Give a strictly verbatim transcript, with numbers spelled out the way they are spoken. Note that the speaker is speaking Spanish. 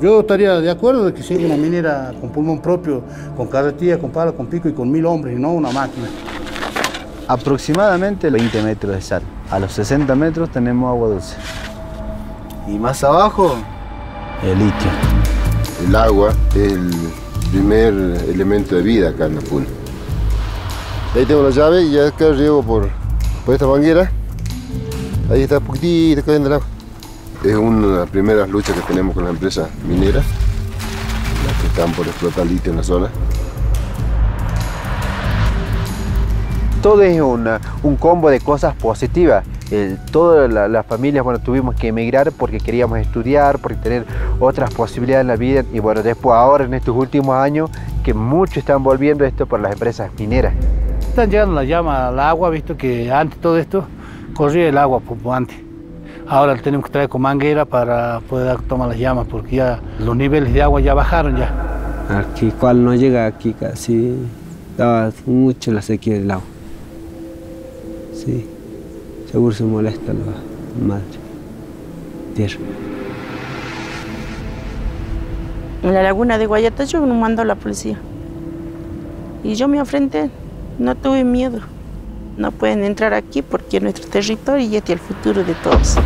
Yo estaría de acuerdo de que sea una minera con pulmón propio, con carretilla, con pala, con pico y con mil hombres, y no una máquina. Aproximadamente veinte metros de sal. A los sesenta metros tenemos agua dulce. Y más abajo, el litio. El agua es el primer elemento de vida acá en la puna. Ahí tengo la llave y acá llevo por, por esta manguera. Ahí está poquitito cayendo el agua. Es una de las primeras luchas que tenemos con las empresas mineras, las que están por explotar litio en la zona. Todo es una, un combo de cosas positivas. El, todas la, las familias, bueno, tuvimos que emigrar porque queríamos estudiar, porque tener otras posibilidades en la vida. Y bueno, después ahora, en estos últimos años, que muchos están volviendo esto por las empresas mineras. Están llegando la llama al agua, visto que antes todo esto corría el agua por antes. Ahora tenemos que traer con manguera para poder tomar las llamas, porque ya los niveles de agua ya bajaron ya. Aquí, cual no llega aquí casi, estaba mucho la sequía del agua. Sí, seguro se molesta la madre tierra. En la laguna de Guayatacho nos mandó la policía. Y yo me enfrenté, no tuve miedo. No pueden entrar aquí porque es nuestro territorio y este es el futuro de todos.